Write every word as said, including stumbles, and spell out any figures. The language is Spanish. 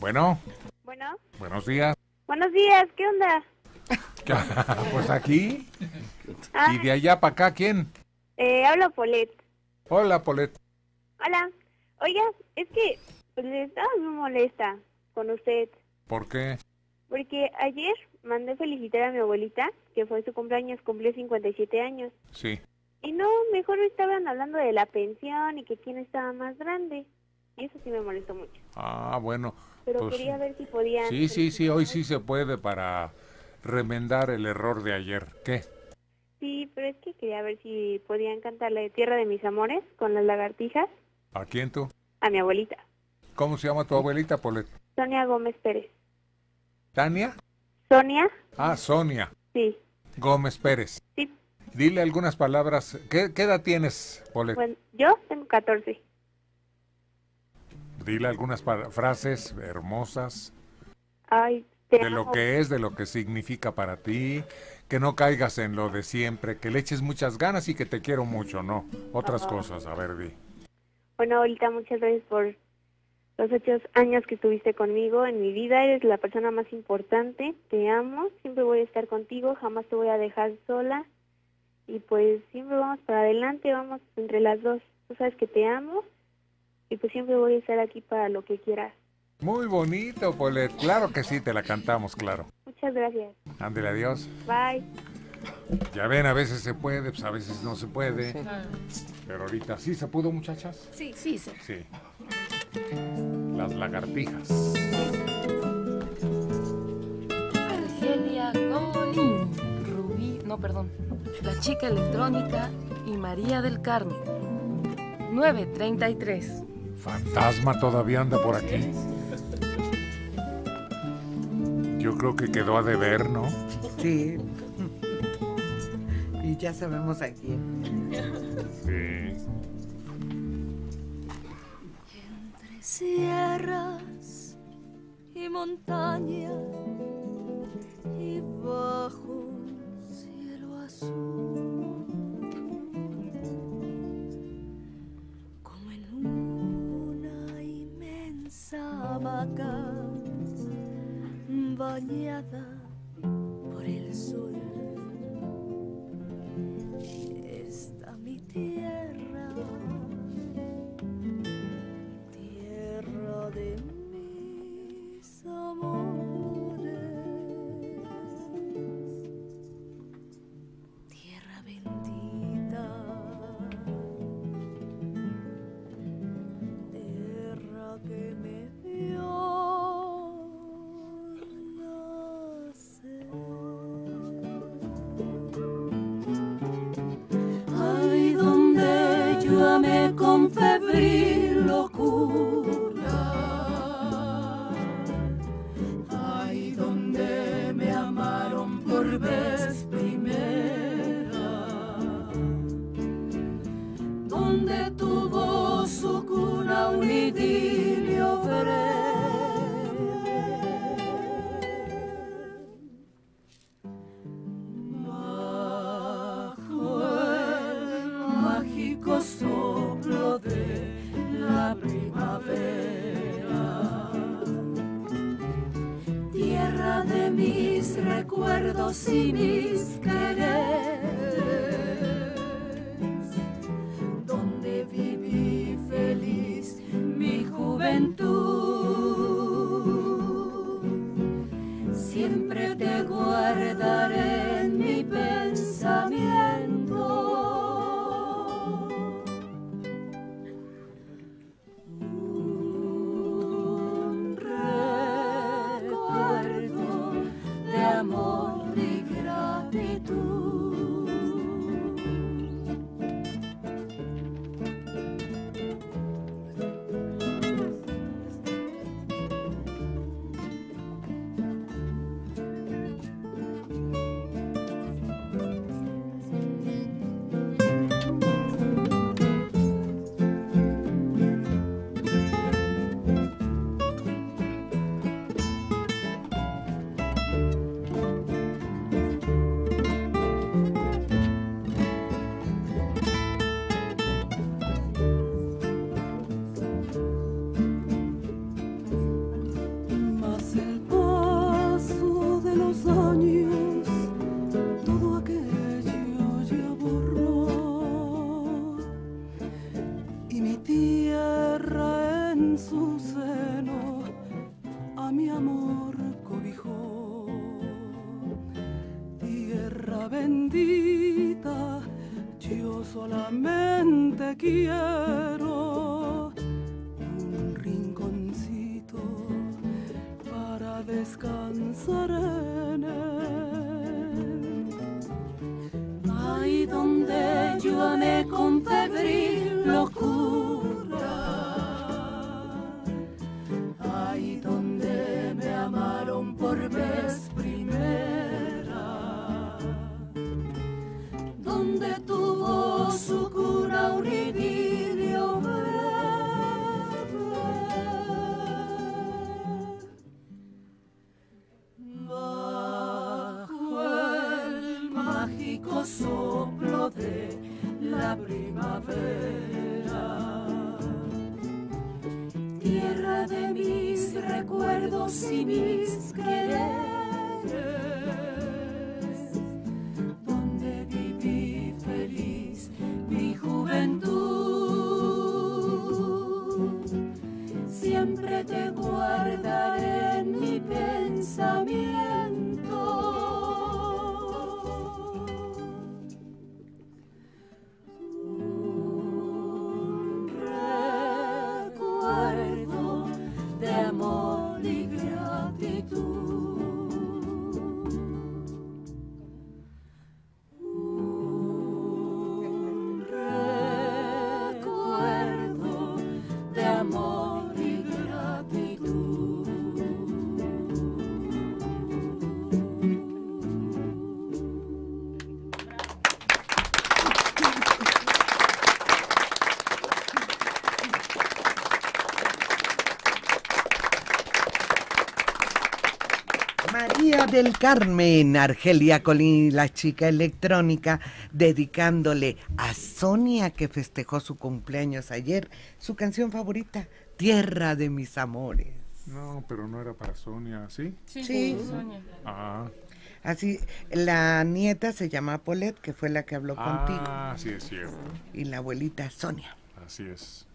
Bueno. Bueno. Buenos días. Buenos días, ¿qué onda? Pues aquí. Ay. ¿Y de allá para acá quién? Eh, hablo Paulette. Hola, Paulette. Hola. Oiga, es que pues, estaba muy molesta con usted. ¿Por qué? Porque ayer mandé felicitar a mi abuelita, que fue su cumpleaños, cumplió cincuenta y siete años. Sí. Y no, mejor estaban hablando de la pensión y que quién estaba más grande. Eso sí me molestó mucho. Ah, bueno. Pero pues, quería ver si podían... Sí, sí, sí, hoy sí se puede para remendar el error de ayer. ¿Qué? Sí, pero es que quería ver si podían cantarle Tierra de mis Amores con las lagartijas. ¿A quién tú? A mi abuelita. ¿Cómo se llama tu abuelita, Paulette? Sonia Gómez Pérez. ¿Tania? Sonia. Ah, Sonia. Sí. Gómez Pérez. Sí. Dile algunas palabras. ¿Qué, qué edad tienes, Paulette? Bueno, yo tengo catorce. Dile algunas frases hermosas. Ay, te amo. De lo que es, de lo que significa para ti. Que no caigas en lo de siempre. Que le eches muchas ganas y que te quiero mucho, ¿no? Otras uh-huh. cosas, a ver, di. Bueno, ahorita muchas gracias por los ocho años que estuviste conmigo en mi vida. Eres la persona más importante. Te amo. Siempre voy a estar contigo. Jamás te voy a dejar sola. Y pues siempre vamos para adelante. Vamos entre las dos. Tú sabes que te amo. Y pues siempre voy a estar aquí para lo que quieras. Muy bonito, Paulette. Claro que sí, te la cantamos, claro. Muchas gracias. Ándale, adiós. Bye. Ya ven, a veces se puede, pues a veces no se puede. Sí. Pero ahorita sí se pudo, muchachas. Sí, sí, sí. Sí. Las lagartijas. Argelia Colín, Rubí, no, perdón. La chica electrónica y María del Carmen. nueve treinta y tres. Fantasma todavía anda por aquí. Yo creo que quedó a deber, ¿no? Sí. Y ya sabemos a quién. Sí. Entre sierras y montaña y bajo un cielo azul, como en una inmensa vaca bañada por el sol, está mi tierra, tierra de mis amores, tierra bendita, tierra que me dio. Con febril locura, ay, donde me amaron por vez primera, donde tuvo su cuna un idilio breve, bajo el mágico sol de la primavera, tierra de mis recuerdos y mis quereres, donde viví feliz mi juventud, siempre te guardaré en mi pensamiento. Amor y gratitud. te quiero un rinconcito para descansar en él. Ahí donde yo me confebrí locura, ahí donde me amaron por vez primera, donde tuvo su cura un idilio verde, bajo el mágico soplo de la primavera. Tierra de mis recuerdos y mis quereres, donde viví feliz mi juventud. Siempre te guardaré en mi pensamiento. María del Carmen, Argelia Colín, la chica electrónica, dedicándole a Sonia, que festejó su cumpleaños ayer, su canción favorita, Tierra de mis amores. No, pero no era para Sonia, ¿sí? Sí, sí. Sonia. Ah. Así, la nieta se llama Paulette, que fue la que habló ah, contigo. Ah, sí, es cierto. Y la abuelita Sonia. Así es.